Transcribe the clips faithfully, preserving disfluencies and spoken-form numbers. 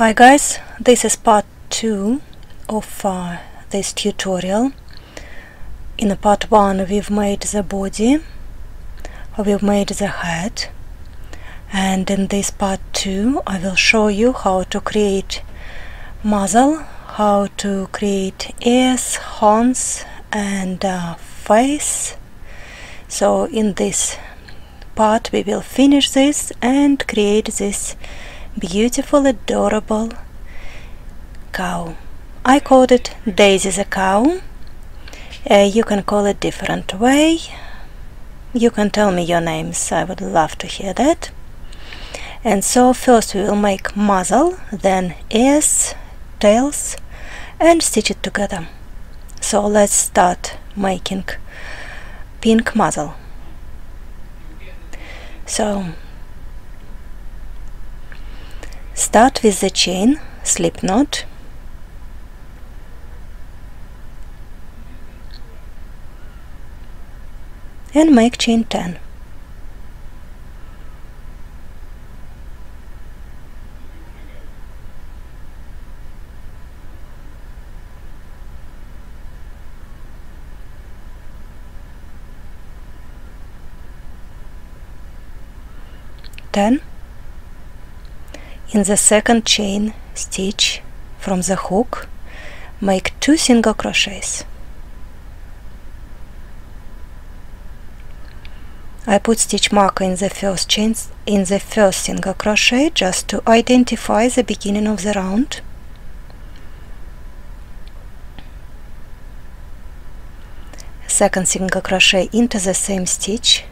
Hi guys, this is part two of uh, this tutorial. In part one we've made the body, we've made the head, and in this part two I will show you how to create muzzle, how to create ears, horns and uh, face. So in this part we will finish this and create this beautiful, adorable cow. I called it Daisy the cow. Uh, you can call it different way. You can tell me your names, I would love to hear that. And so first we will make muzzle, then ears, tails, and stitch it together. So let's start making pink muzzle. So start with the chain, slip knot, and make chain ten. ten. In the second chain stitch from the hook, make two single crochets. I put stitch marker in the first chain, in the first single crochet, just to identify the beginning of the round. Second single crochet into the same stitch.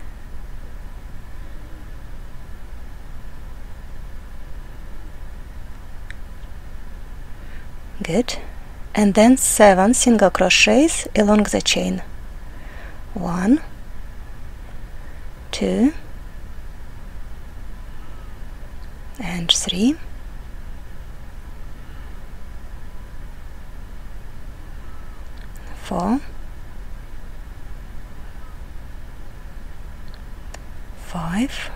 Good. And then seven single crochets along the chain. One, two, and three, four, five,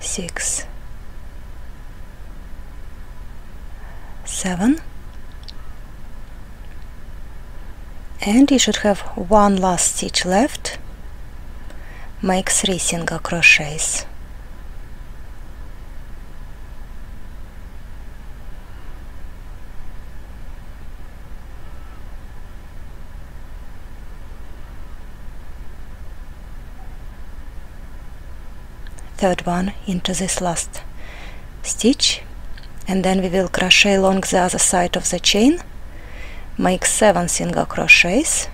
six, seven, and you should have one last stitch left. Make three single crochets. Third one into this last stitch, and then we will crochet along the other side of the chain. Make seven single crochets.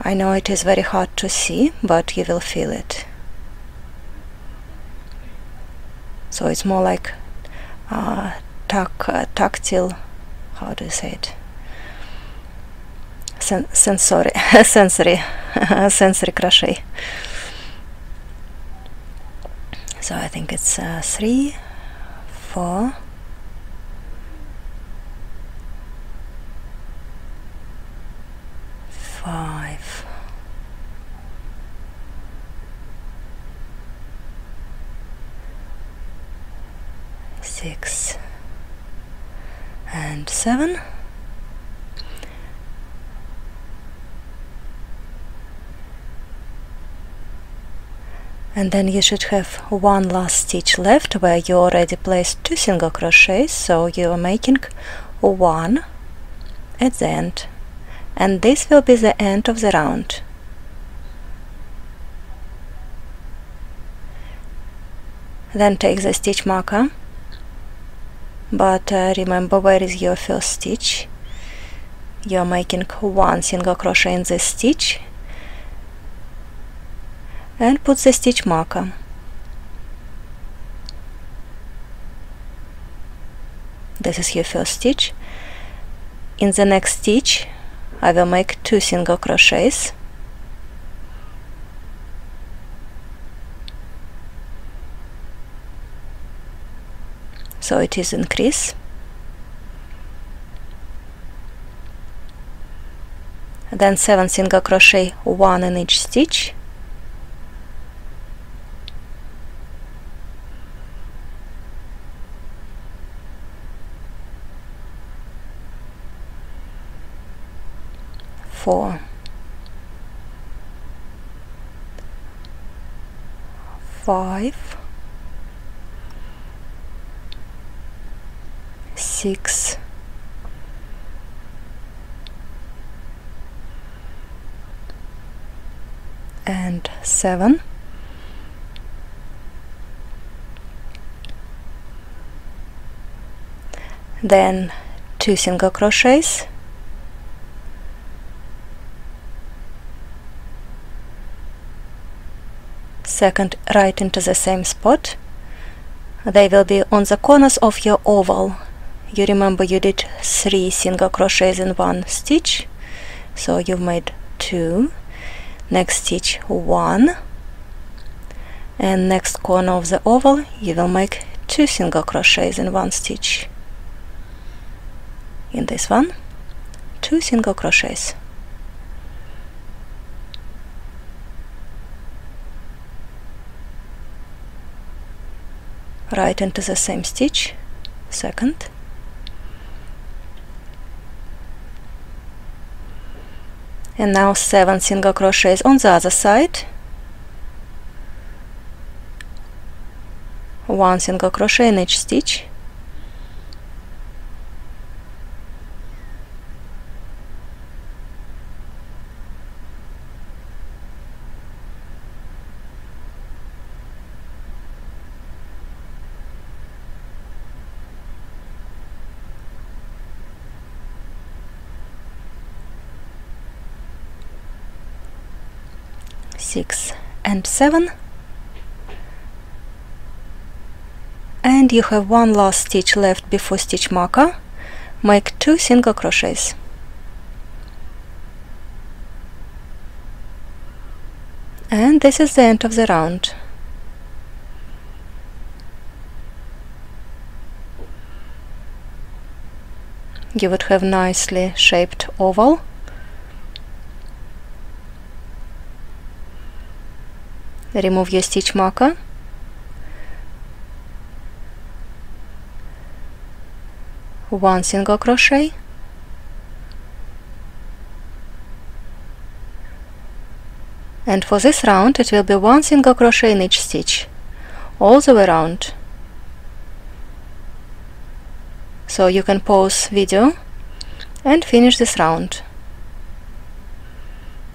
I know it is very hard to see, but you will feel it. So it's more like uh, tac uh, tactile, how do you say it? Sen sensory, sensory, sensory crochet. So I think it's uh, three, four, five, six, and seven. And then you should have one last stitch left where you already placed two single crochets, so you are making one at the end. And this will be the end of the round. Then take the stitch marker, but uh, remember where is your first stitch. You are making one single crochet in this stitch and put the stitch marker. This is your first stitch. In the next stitch I will make two single crochets. So it is increase. Then seven single crochet, one in each stitch. four, five, six, and seven, then two single crochets, second right into the same spot. They will be on the corners of your oval. You remember you did three single crochets in one stitch, so you've made two. Next stitch one, and next corner of the oval you will make two single crochets in one stitch. In this one, two single crochets. Right into the same stitch, second. And now seven single crochets on the other side. One single crochet in each stitch. Six and seven, and you have one last stitch left before stitch marker. Make two single crochets. And this is the end of the round. You would have nicely shaped oval. Remove your stitch marker, one single crochet, and for this round it will be one single crochet in each stitch all the way around. So you can pause video and finish this round.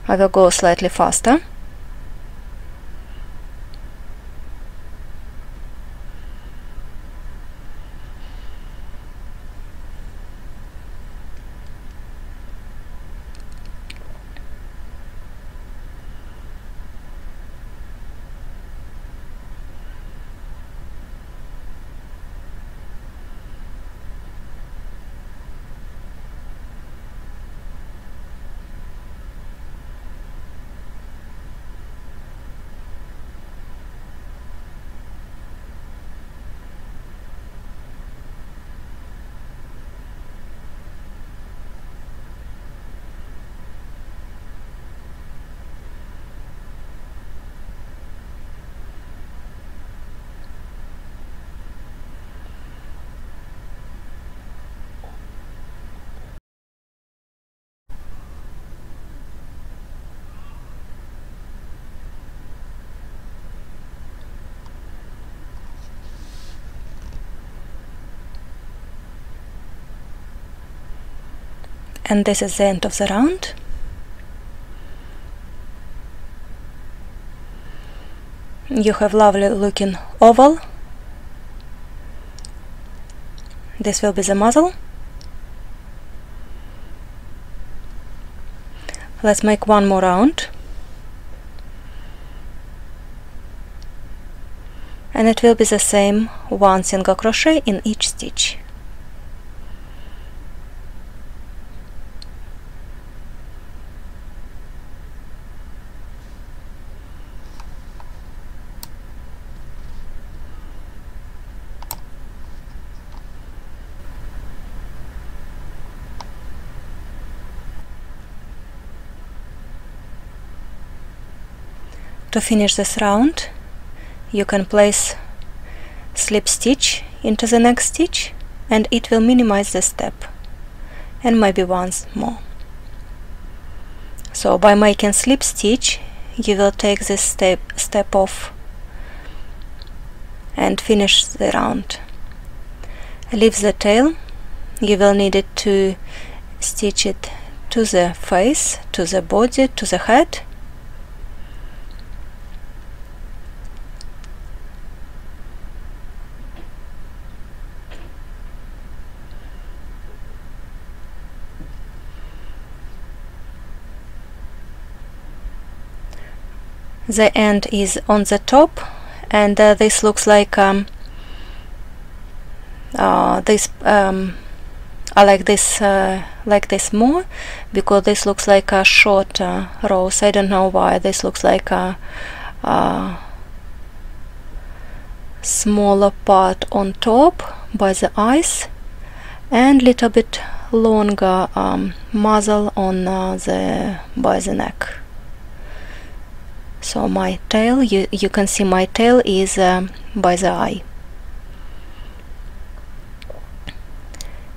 I will go slightly faster. And this is the end of the round. You have lovely looking oval. This will be the muzzle. Let's make one more round. And it will be the same, one single crochet in each stitch. To finish this round, you can place slip stitch into the next stitch, and it will minimize the step, and maybe once more. So by making slip stitch you will take this step step off and finish the round. Leave the tail, you will need it to stitch it to the face, to the body, to the head. The end is on the top, and uh, this looks like um, uh, this. Um, I like this uh, like this more because this looks like a short uh, rose. I don't know why this looks like a, a smaller part on top by the eyes, and little bit longer um, muzzle on uh, the by the neck. So my tail, you, you can see my tail is um, by the eye.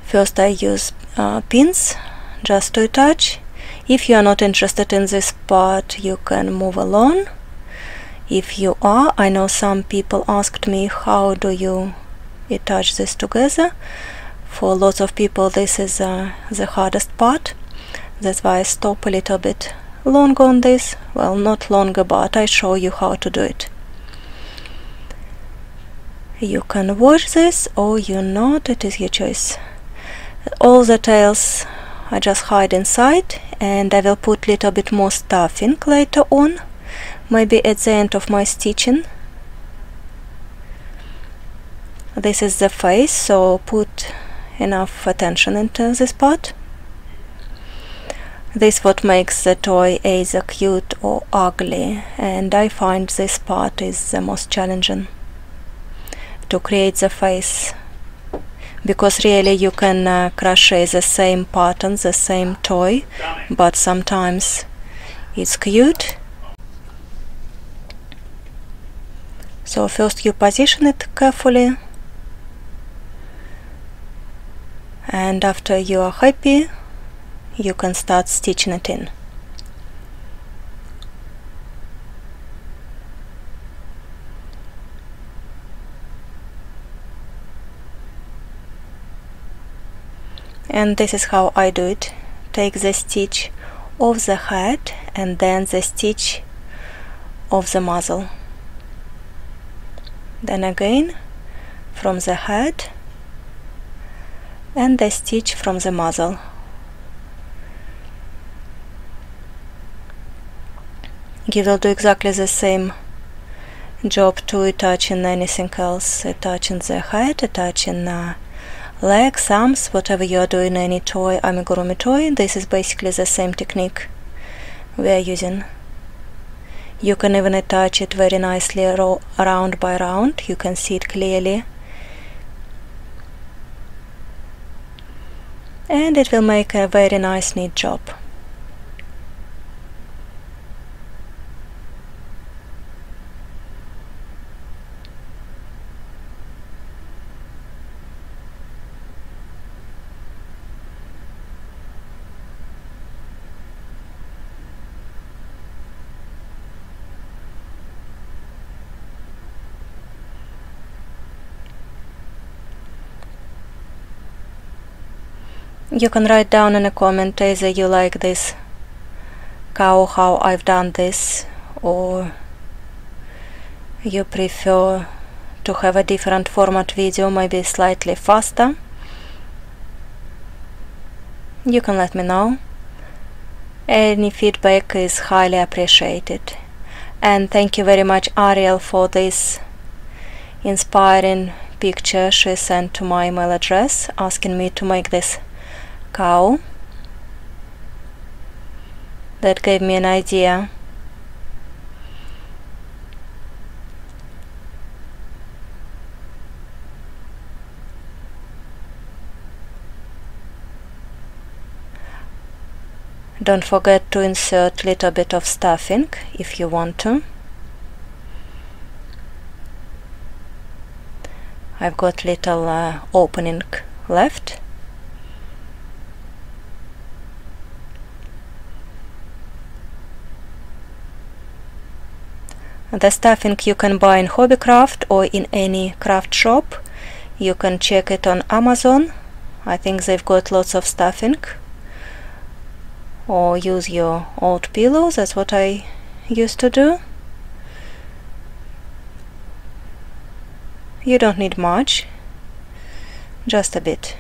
First I use uh, pins just to attach. If you are not interested in this part, you can move along. If you are, I know some people asked me how do you attach this together. For lots of people this is uh, the hardest part. That's why I stop a little bit longer on this, well, not longer, but I show you how to do it. You can wash this or you not, it is your choice. All the tails I just hide inside, and I will put little bit more stuffing later on, maybe at the end of my stitching. This is the face, so put enough attention into this part. This what makes the toy either cute or ugly, and I find this part is the most challenging to create the face, because really you can uh, crochet the same pattern, the same toy, but sometimes it's cute. So first you position it carefully, and after you are happy you can start stitching it in. And this is how I do it. Take the stitch of the head and then the stitch of the muzzle. Then again from the head and the stitch from the muzzle. You will do exactly the same job to attaching anything else, attaching the head, attaching uh, legs, arms, whatever you are doing, any toy, amigurumi toy, this is basically the same technique we are using. You can even attach it very nicely ro round by round, you can see it clearly. And it will make a very nice, neat job. You can write down in a comment either you like this cow, how I've done this, or you prefer to have a different format video, maybe slightly faster. You can let me know. Any feedback is highly appreciated. And thank you very much, Ariel, for this inspiring picture she sent to my email address asking me to make this cow. That gave me an idea. Don't forget to insert a little bit of stuffing if you want to. I've got little uh, opening left. The stuffing you can buy in Hobbycraft or in any craft shop. You can check it on Amazon. I think they've got lots of stuffing. Or use your old pillows, that's what I used to do. You don't need much, just a bit.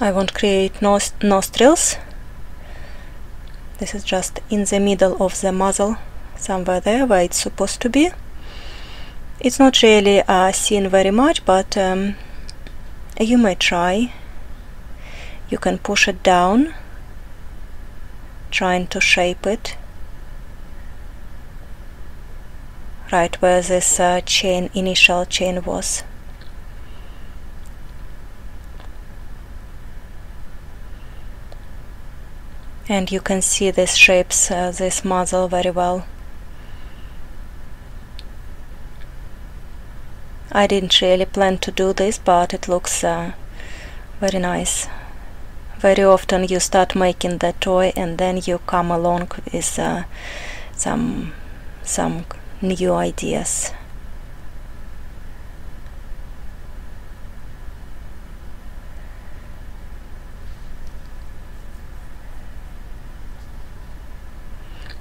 I won't create nos nostrils. This is just in the middle of the muzzle, somewhere there where it's supposed to be. It's not really uh, seen very much, but um, you may try. You can push it down, trying to shape it right where this uh, chain, initial chain was. And you can see this shapes uh, this muzzle very well. I didn't really plan to do this, but it looks uh, very nice. Very often you start making the toy and then you come along with uh, some some new ideas.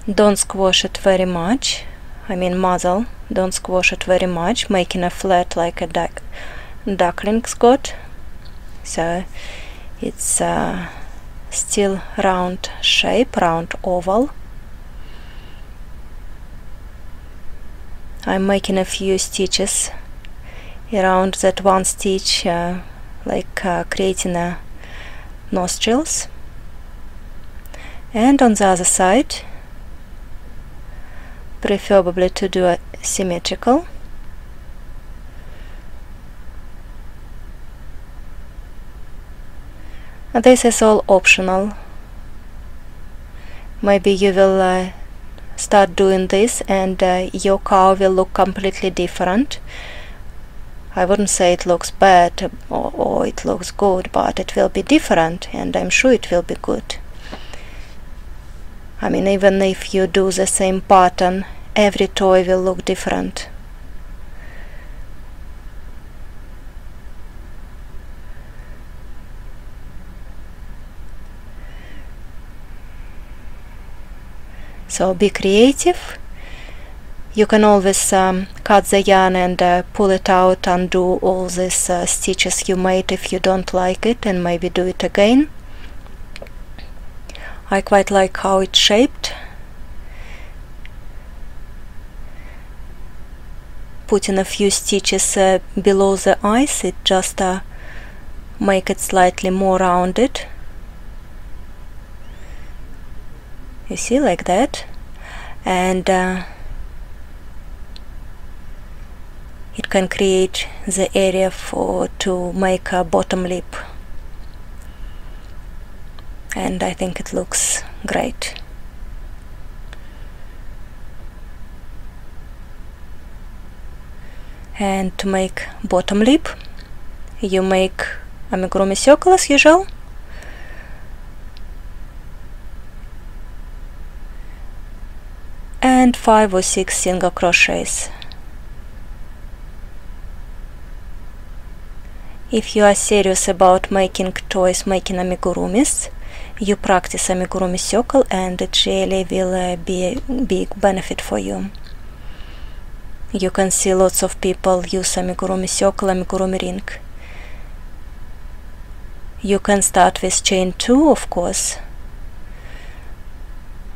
Don't squash it very much, I mean muzzle, don't squash it very much, making a flat like a duck, duckling's got. So it's uh, still round shape, round oval. I'm making a few stitches around that one stitch, uh, like uh, creating a nostrils. And on the other side, preferably to do a symmetrical. This is all optional. Maybe you will uh, start doing this and uh, your cow will look completely different. I wouldn't say it looks bad or, or it looks good, but it will be different, and I'm sure it will be good. I mean, even if you do the same pattern, every toy will look different. So be creative. You can always um, cut the yarn and uh, pull it out, undo all these uh, stitches you made if you don't like it, and maybe do it again. I quite like how it's shaped. Putting a few stitches uh, below the eyes, it just uh, make it slightly more rounded. You see, like that, and uh, it can create the area for to make a bottom lip. And I think it looks great. And to make bottom lip, you make amigurumi circle as usual. And five or six single crochets. If you are serious about making toys, making amigurumis, you practice amigurumi circle, and it really will uh, be a big benefit for you. You can see lots of people use amigurumi circle, amigurumi ring. You can start with chain two, of course,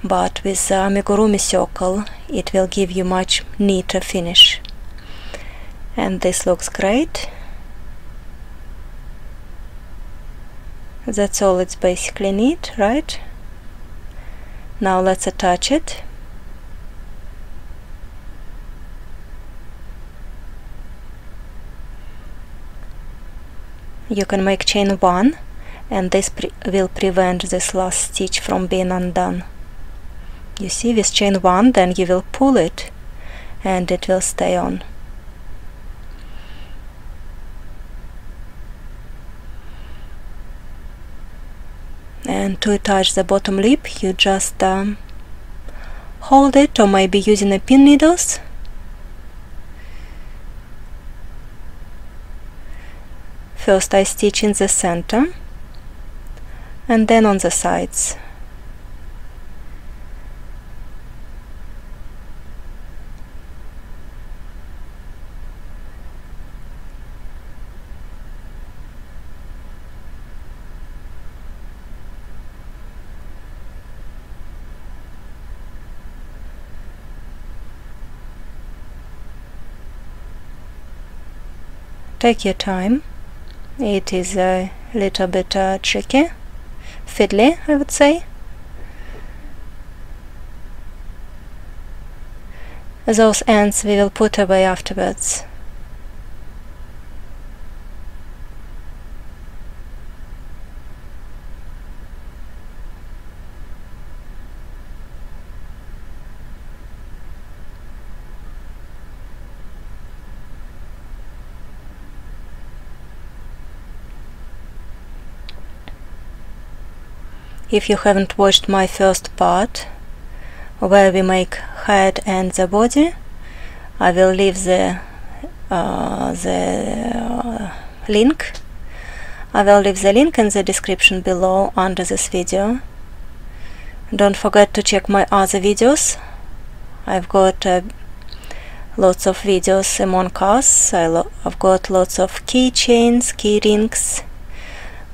but with uh, amigurumi circle it will give you much neater finish. And this looks great. That's all it's basically need, right? Now let's attach it. you can make chain one, and this pre will prevent this last stitch from being undone. You see, with chain one, then you will pull it and it will stay on. And to attach the bottom lip, you just um, hold it, or maybe using a pin needles, first I stitch in the center and then on the sides. Take your time, it is a little bit uh, tricky, fiddly, I would say. Those ends we will put away afterwards. If you haven't watched my first part, where we make head and the body, I will leave the uh, the uh, link. I will leave the link in the description below under this video. Don't forget to check my other videos. I've got uh, lots of videos among us. I lo I've got lots of keychains, key rings,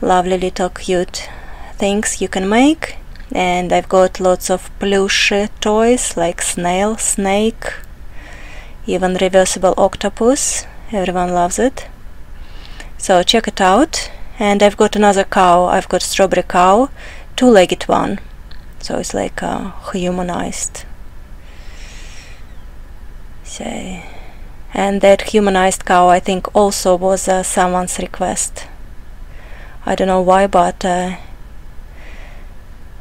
lovely little cute things you can make, and I've got lots of plush toys like snail, snake, even reversible octopus. Everyone loves it, so check it out. And I've got another cow, I've got strawberry cow, two-legged one, so it's like uh, humanized. So, and that humanized cow I think also was uh, someone's request. I don't know why, but uh,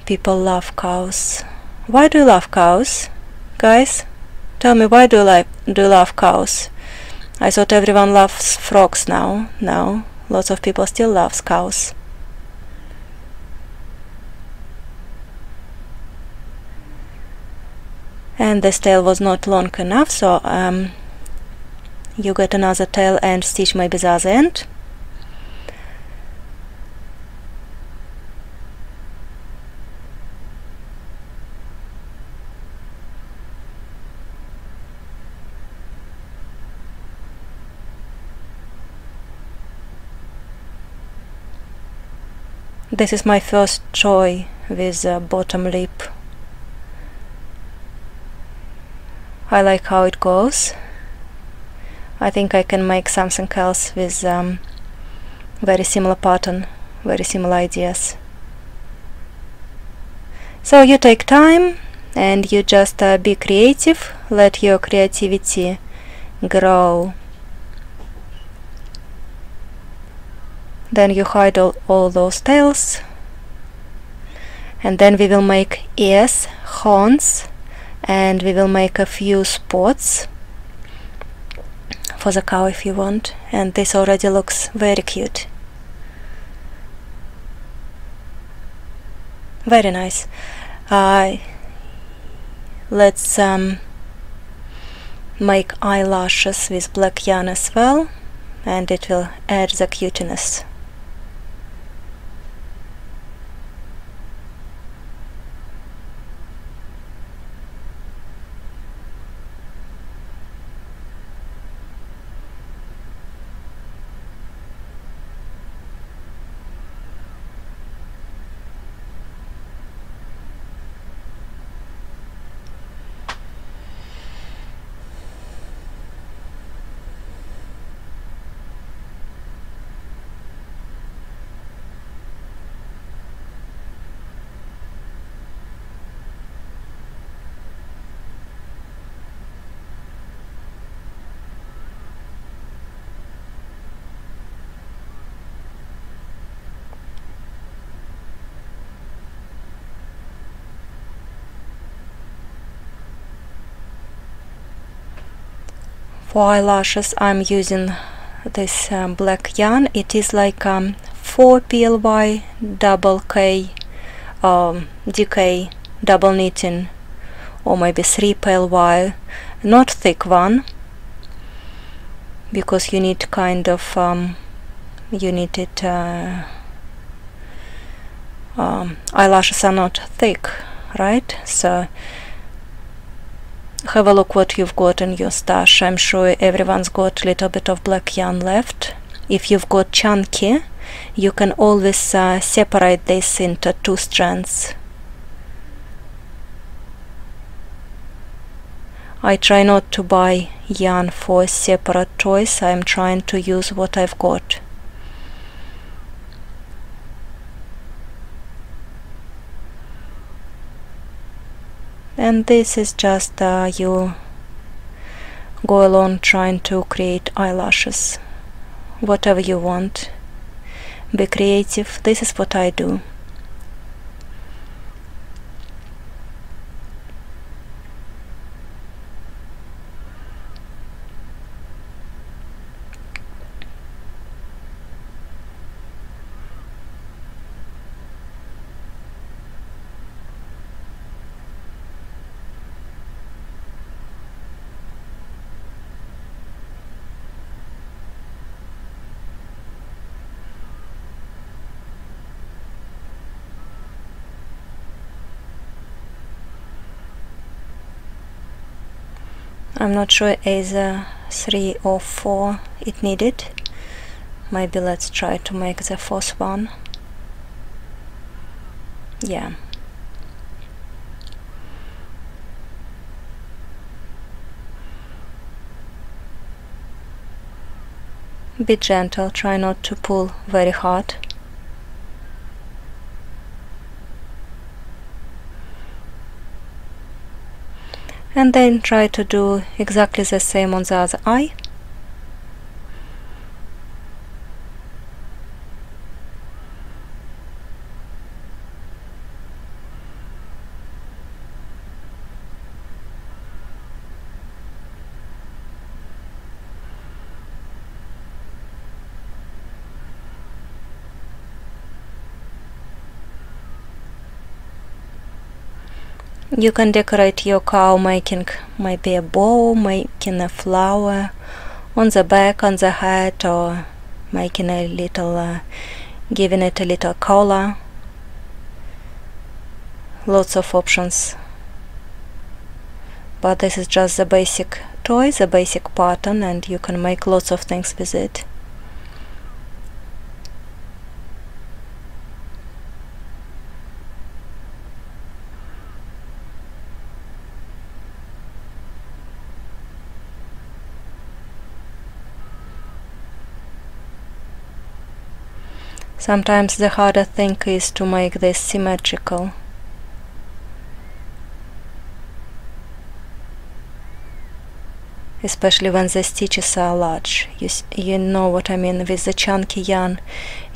people love cows. Why do you love cows, guys? Tell me, why do you like do you love cows? I thought everyone loves frogs now. No, lots of people still loves cows. And this tail was not long enough, so um, you get another tail and stitch maybe the other end. This is my first toy with a bottom lip. I like how it goes. I think I can make something else with um, very similar pattern, very similar ideas. So you take time and you just uh, be creative, let your creativity grow. Then you hide all, all those tails, and then we will make ears, horns, and we will make a few spots for the cow if you want. And this already looks very cute, very nice. Uh, let's um, make eyelashes with black yarn as well, and it will add the cuteness. For eyelashes I'm using this um, black yarn. It is like um, four P L Y double K um, D K double knitting, or maybe three P L Y, not thick one, because you need kind of um, you need it uh, um, eyelashes are not thick, right? So have a look what you've got in your stash. I'm sure everyone's got a little bit of black yarn left. If you've got chunky, you can always uh, separate this into two strands. I try not to buy yarn for separate toys. I'm trying to use what I've got. And this is just uh, you go along trying to create eyelashes, whatever you want. Be creative. This is what I do. I'm not sure either three or four it needed. Maybe let's try to make the fourth one. Yeah. Be gentle, try not to pull very hard. And then try to do exactly the same on the other eye. You can decorate your cow, making maybe a bow, making a flower on the back, on the head, or making a little, uh, giving it a little collar. Lots of options. But this is just the basic toy, the basic pattern, and you can make lots of things with it. Sometimes the harder thing is to make this symmetrical. Especially when the stitches are large. You, you know what I mean, with the chunky yarn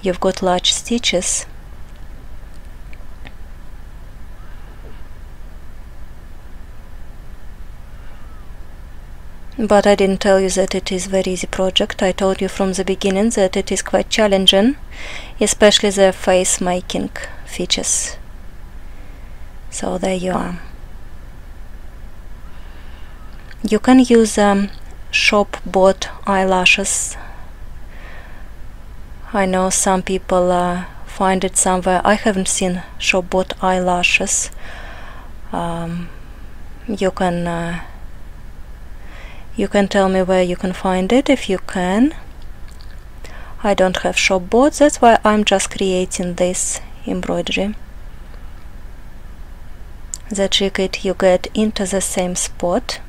you've got large stitches. But I didn't tell you that it is a very easy project. I told you from the beginning that it is quite challenging, especially the face making features. So there you are. You can use um, shop bought eyelashes. I know some people uh, find it somewhere. I haven't seen shop bought eyelashes. Um, you can uh, You can tell me where you can find it, if you can. I don't have shop bought, that's why I'm just creating this embroidery. The trick is you get into the same spot.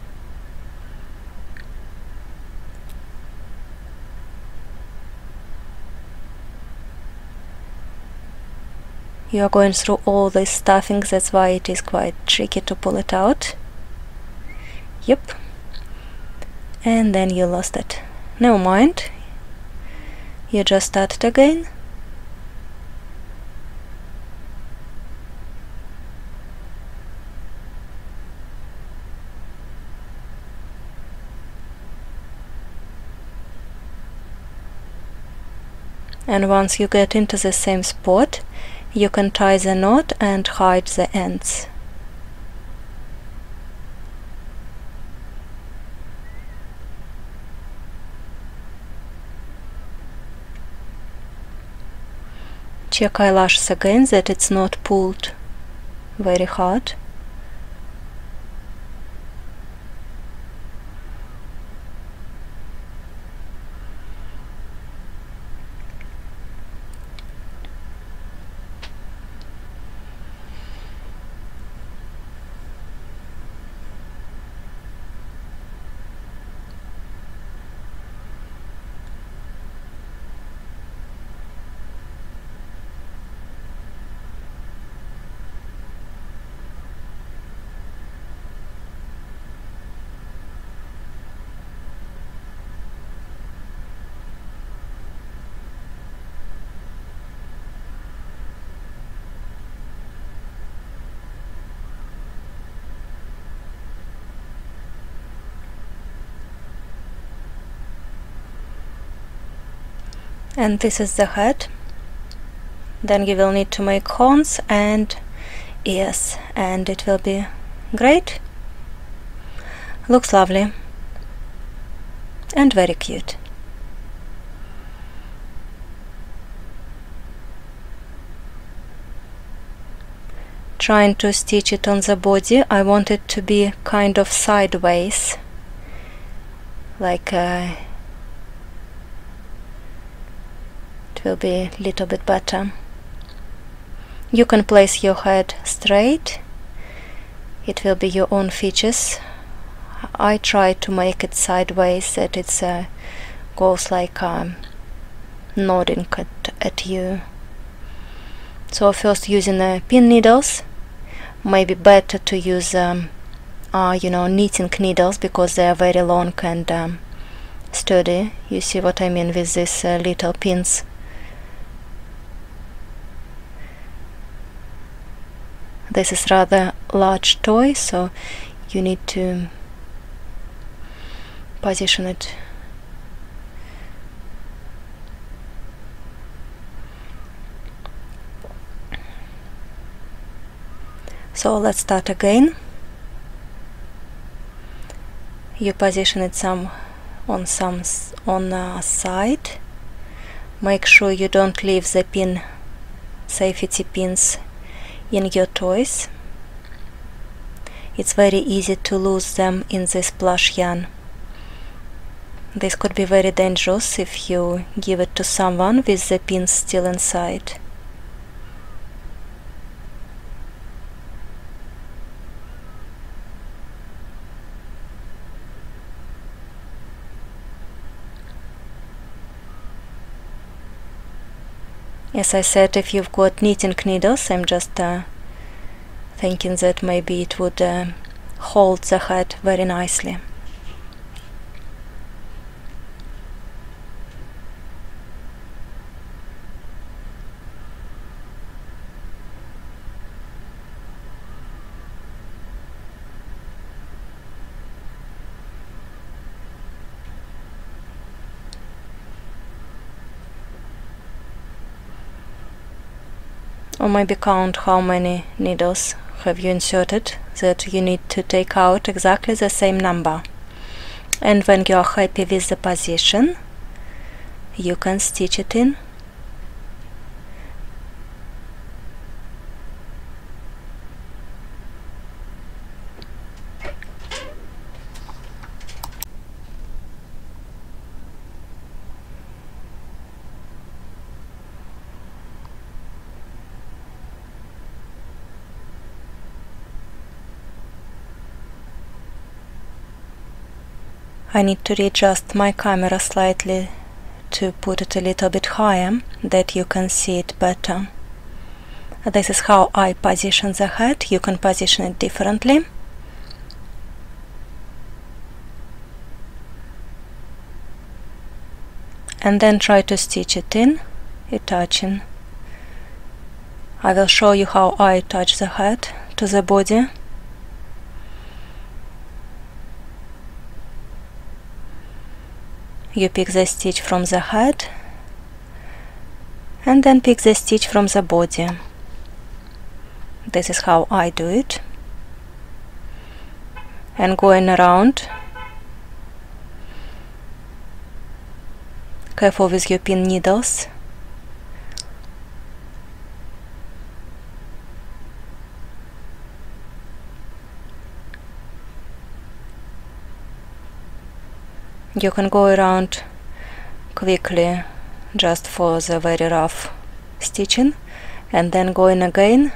You are going through all this stuffing, that's why it is quite tricky to pull it out. Yep. And then you lost it. Never mind. You just start it again. and once you get into the same spot, you can tie the knot and hide the ends. Check eyelashes again that it's not pulled very hard. And this is the head. Then you will need to make horns and ears, and it will be great. Looks lovely and very cute. Trying to stitch it on the body, I want it to be kind of sideways, like a will be a little bit better. You can place your head straight. It will be your own features. I try to make it sideways, that it uh, goes like um, nodding at, at you. So first using uh, pin needles, maybe better to use um, uh, you know, knitting needles, because they are very long and um, sturdy. You see what I mean with these uh, little pins. This is rather large toy, so you need to position it . So let's start again. You position it some on some on a side. Make sure you don't leave the pin safety pins in your toys. It's very easy to lose them in this plush yarn. This could be very dangerous if you give it to someone with the pins still inside. As I said, if you've got knitting needles, I'm just uh, thinking that maybe it would uh, hold the head very nicely. Or maybe count how many needles have you inserted, that you need to take out exactly the same number. And when you are happy with the position, you can stitch it in. I need to readjust my camera slightly to put it a little bit higher, that you can see it better. This is how I position the head. You can position it differently. And then try to stitch it in, attaching. I will show you how I attach the head to the body. You pick the stitch from the head and then pick the stitch from the body. This is how I do it. And going around, careful with your pin needles. You can go around quickly just for the very rough stitching, and then go in again,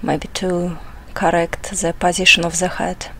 maybe to correct the position of the head.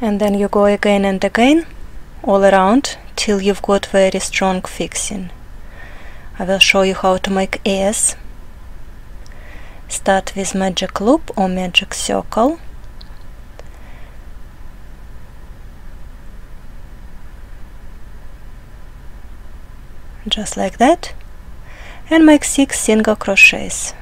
And then you go again and again all around till you've got very strong fixing. I will show you how to make ears. Start with magic loop or magic circle. Just like that. And make six single crochets.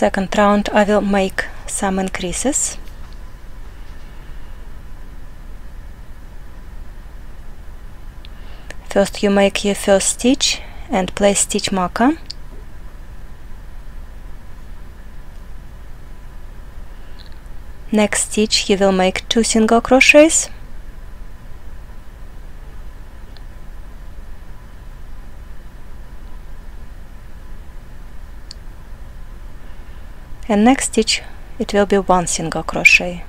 Second round I will make some increases. First you make your first stitch and place stitch marker. Next stitch you will make two single crochets. And next stitch it will be one single crochet.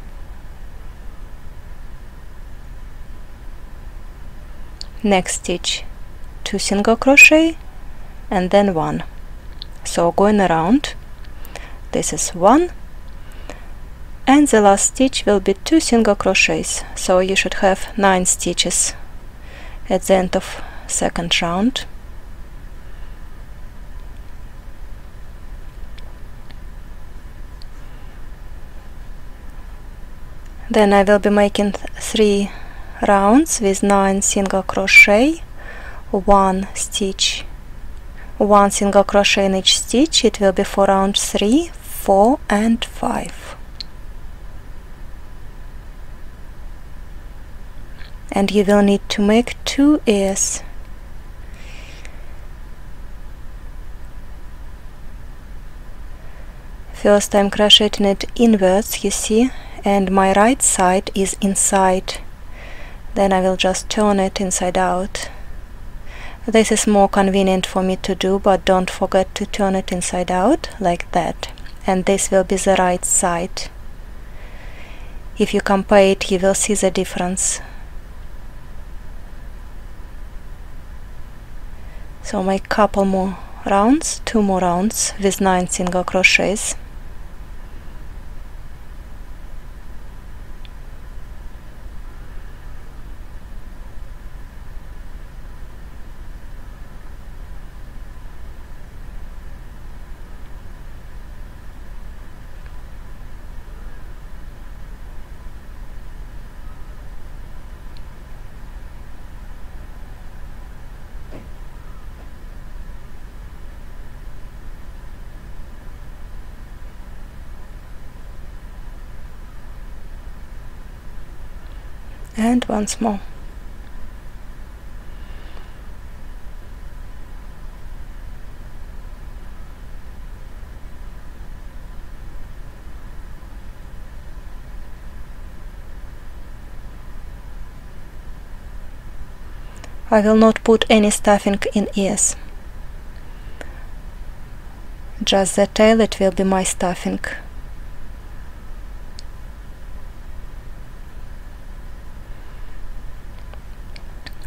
Next stitch two single crochet and then one. So going around, this is one, and the last stitch will be two single crochets. So you should have nine stitches at the end of second round. Then I will be making three rounds with nine single crochet, one stitch, one single crochet in each stitch. It will be for round three, four, and five. And you will need to make two ears. First I'm crocheting it inwards, you see, and my right side is inside. Then I will just turn it inside out. This is more convenient for me to do, but don't forget to turn it inside out like that, and this will be the right side. If you compare it, you will see the difference. So make couple more rounds, two more rounds with nine single crochets. And once more. I will not put any stuffing in ears. Just the tail, it will be my stuffing.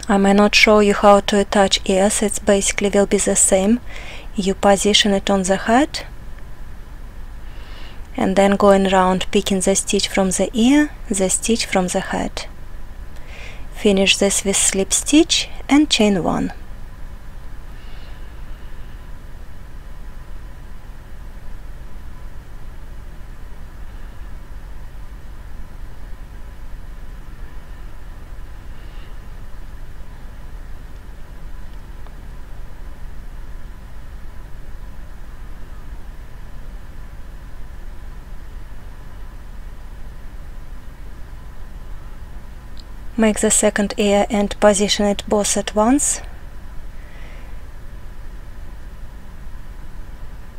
I may not show you how to attach ears, it basically will be the same. You position it on the head and then going around, picking the stitch from the ear, the stitch from the head. Finish this with slip stitch and chain one. Make the second ear and position it both at once.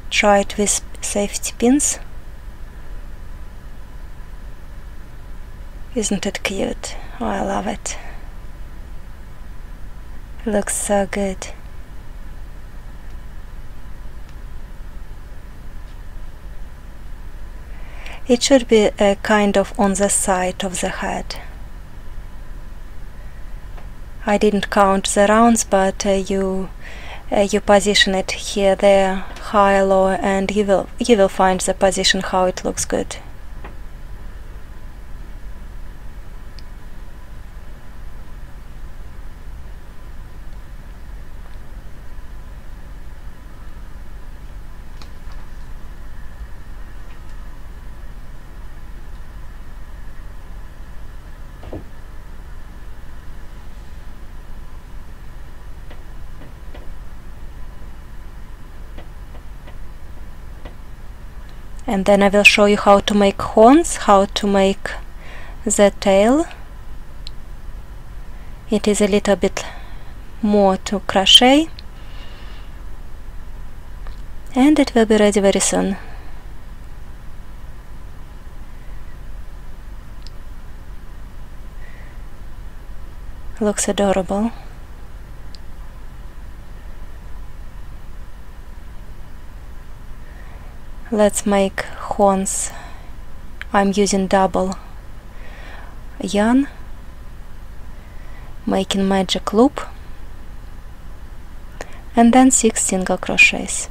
Try it with safety pins. Isn't it cute? Oh, I love it. Looks so good. It should be a kind of on the side of the head. I didn't count the rounds, but uh, you uh, you position it here, there, high, low, and you will you will find the position how it looks good. And then I will show you how to make horns, how to make the tail. It is a little bit more to crochet, and it will be ready very soon. Looks adorable. Let's make horns. I'm using double yarn, making magic loop, and then six single crochets.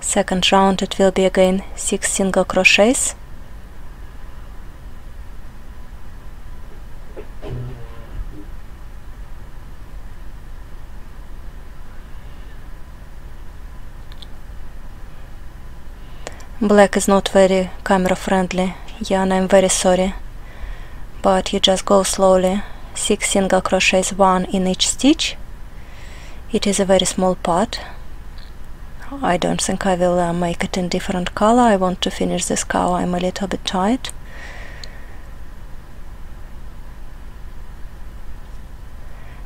Second round, it will be again six single crochets. Black is not very camera friendly yarn, I'm very sorry, but you just go slowly. Six single crochets, one in each stitch. It is a very small part. I don't think I will uh, make it in different color. I want to finish this cow. I'm a little bit tired.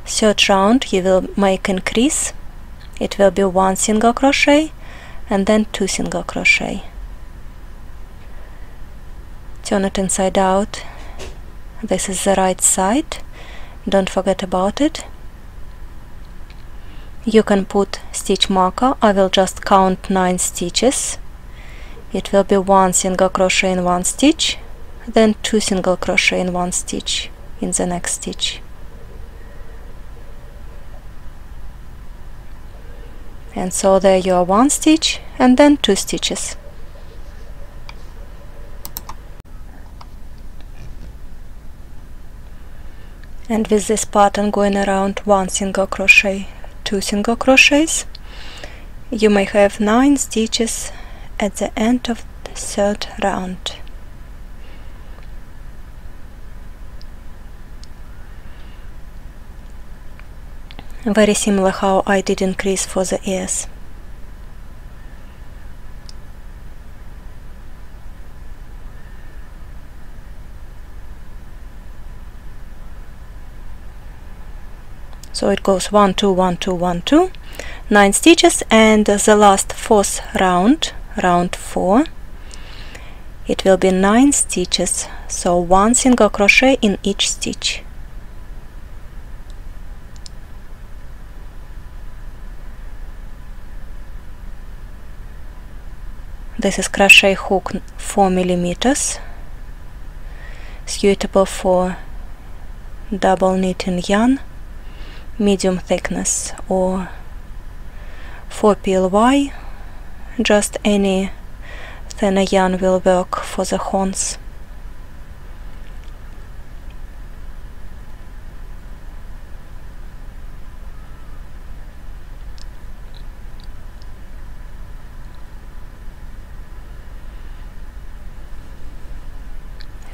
Third round you will make increase. It will be one single crochet and then two single crochet. Turn it inside out. This is the right side. Don't forget about it. You can put stitch marker. I will just count nine stitches. It will be one single crochet in one stitch, then two single crochet in one stitch in the next stitch. And so there you are, one stitch and then two stitches. And with this pattern going around one single crochet, two single crochets, you may have nine stitches at the end of the third round. Very similar how I did increase for the ears. So it goes one, two, one, two, one, two, nine stitches, and the last fourth round, round four, it will be nine stitches, so one single crochet in each stitch. This is crochet hook four millimeters, suitable for double knitting yarn, medium thickness, or four P L Y, just any thinner yarn will work for the horns.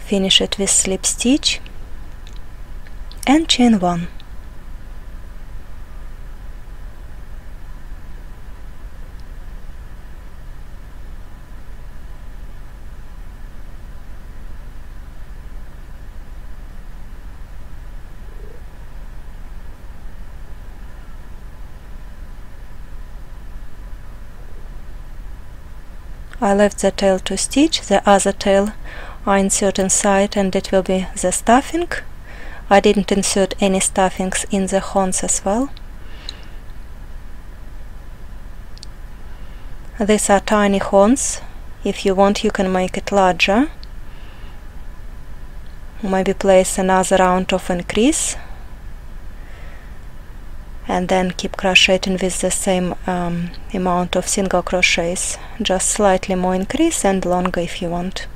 Finish it with slip stitch and chain one. I left the tail to stitch, the other tail I insert inside, and it will be the stuffing. I didn't insert any stuffings in the horns as well. These are tiny horns. If you want, you can make it larger. Maybe place another round of increase and then keep crocheting with the same um, amount of single crochets, just slightly more increase and longer if you want.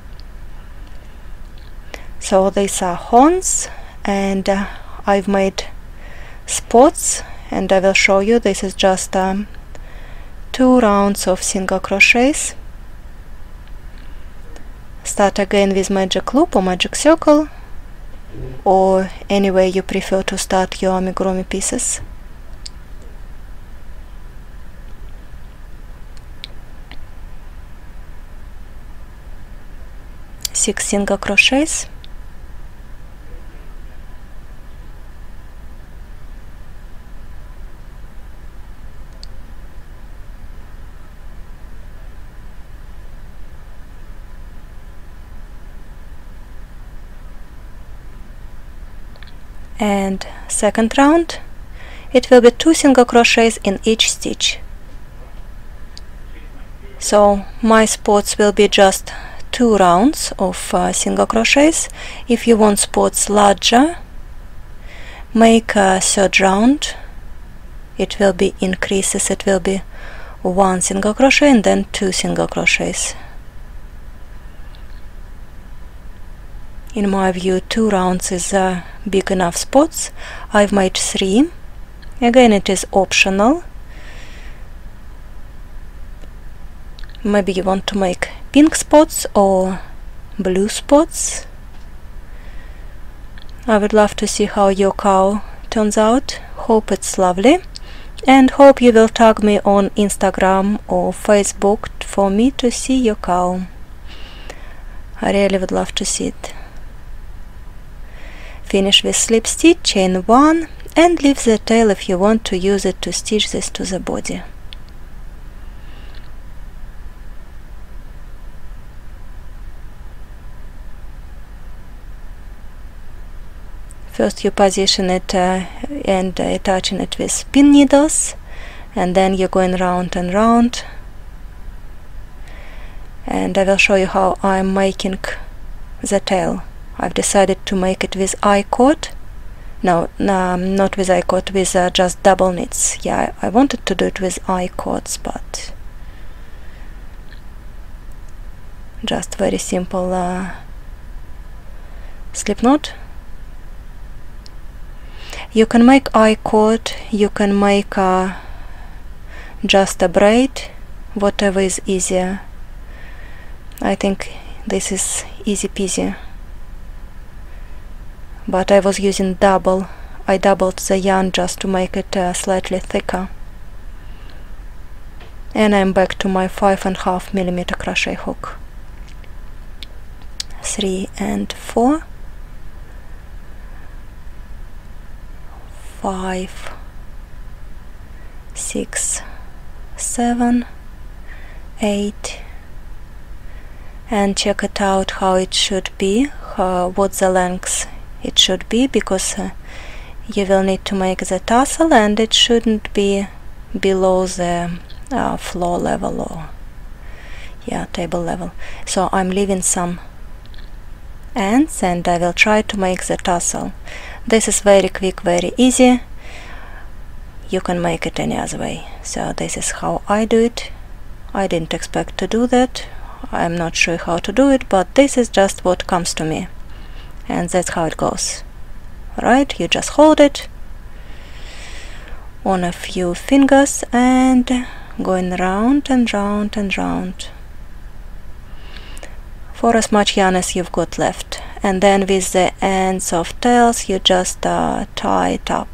So these are horns, and uh, I've made spots, and I will show you. This is just um, two rounds of single crochets. Start again with magic loop or magic circle, or any way you prefer to start your amigurumi pieces. Six single crochets. And second round, it will be two single crochets in each stitch. So my spots will be just two rounds of uh, single crochets. If you want spots larger, make a third round. It will be increases. It will be one single crochet and then two single crochets. In my view, two rounds is uh, big enough spots. I've made three. Again, it is optional. Maybe you want to make pink spots or blue spots. I would love to see how your cow turns out. Hope it's lovely. and hope you will tag me on Instagram or Facebook for me to see your cow. I really would love to see it. Finish with slip stitch, chain one, and leave the tail if you want to use it to stitch this to the body. First you position it uh, and uh, attaching it with pin needles, and then you're going round and round, and I will show you how I'm making the tail. I've decided to make it with I-cord. No, no, not with I-cord, with uh, just double knits. Yeah, I wanted to do it with I-cords, but just very simple uh, slip knot. You can make I-cord, you can make uh, just a braid, whatever is easier. I think this is easy peasy. But I was using double, I doubled the yarn just to make it uh, slightly thicker. And I'm back to my five and a half millimeter crochet hook. Three and four. Five, six, seven, eight, and check it out how it should be, how, what the length it should be, because uh, you will need to make the tassel, and it shouldn't be below the uh, floor level or yeah, table level. So I'm leaving some ends, and I will try to make the tassel. This is very quick, very easy. You can make it any other way. So this is how I do it. I didn't expect to do that. I'm not sure how to do it, but this is just what comes to me. And that's how it goes. Right, you just hold it on a few fingers and going round and round and round for as much yarn as you've got left. And then with the ends of tails you just uh, tie it up.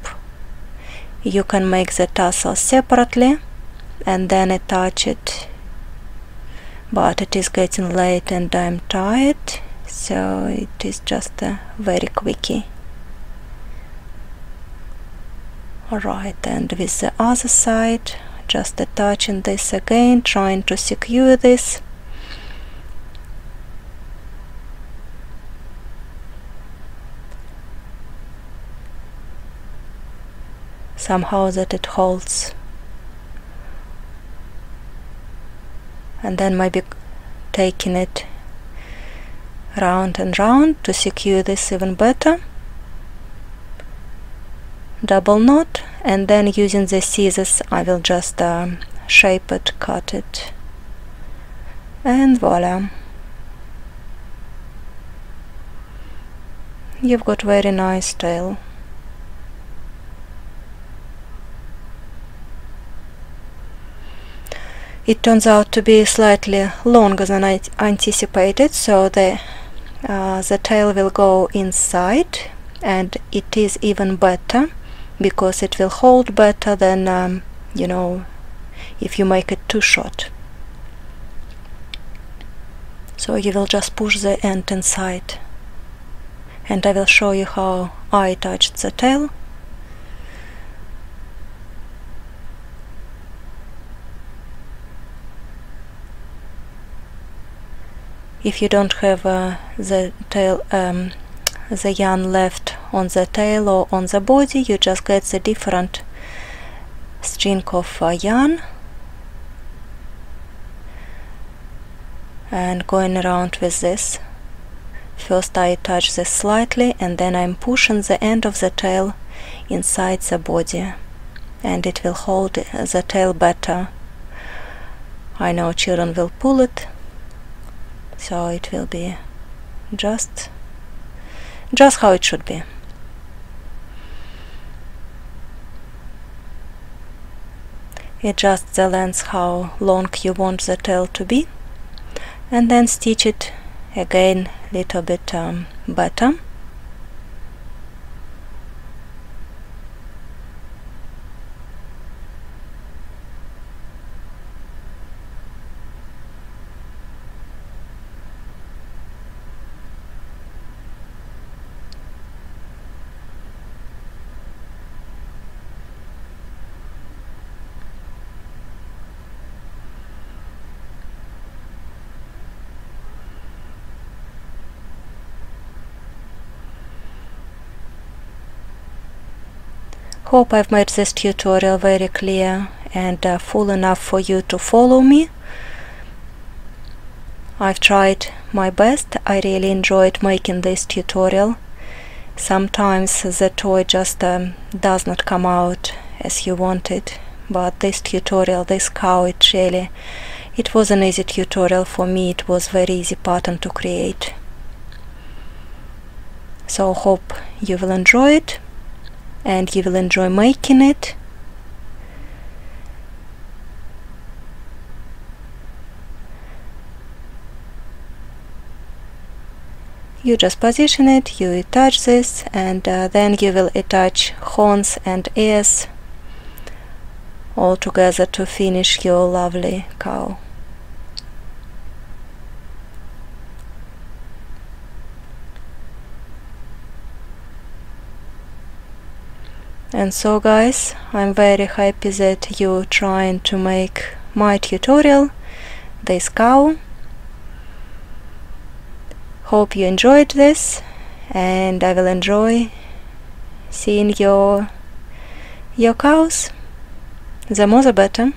You can make the tassel separately and then attach it, but it is getting late and I'm tired, so it is just uh, very quickie. Alright, and with the other side, just attaching this again, trying to secure this. Somehow that it holds, and then maybe taking it round and round to secure this even better. Double knot, and then using the scissors I will just um, shape it, cut it, and voila, you've got very nice tail. It turns out to be slightly longer than I anticipated, so the, uh, the tail will go inside, and it is even better because it will hold better than, um, you know, if you make it too short. So you will just push the end inside, and I will show you how I attached the tail. If you don't have uh, the tail, um, the yarn left on the tail or on the body, you just get the different string of uh, yarn and going around with this. First I attach this slightly, and then I'm pushing the end of the tail inside the body, and it will hold the tail better. I know children will pull it, so it will be just just how it should be. Adjust the length how long you want the tail to be, and then stitch it again a little bit um, better. Hope I've made this tutorial very clear and uh, full enough for you to follow me. I've tried my best. I really enjoyed making this tutorial. Sometimes the toy just um, does not come out as you want it, but this tutorial, this cow, it really, it was an easy tutorial for me. It was very easy pattern to create. So hope you will enjoy it and you will enjoy making it. You just position it, you attach this, and uh, then you will attach horns and ears all together to finish your lovely cow. And so guys, I'm very happy that you're trying to make my tutorial, this cow. Hope you enjoyed this, and I will enjoy seeing your your cows. The more the better.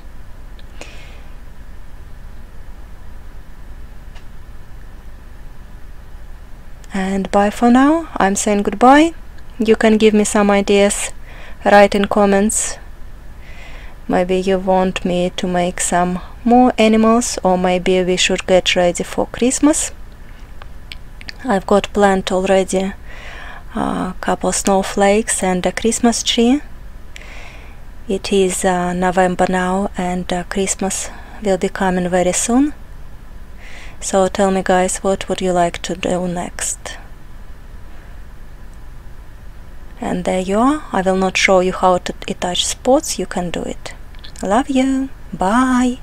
And bye for now. I'm saying goodbye. You can give me some ideas, write in comments. Maybe you want me to make some more animals, or maybe we should get ready for Christmas. I've got planned already a couple snowflakes and a Christmas tree. It is uh, November now, and uh, Christmas will be coming very soon. So tell me guys, what would you like to do next? And there you are. I will not show you how to attach spots. You can do it. I love you. Bye.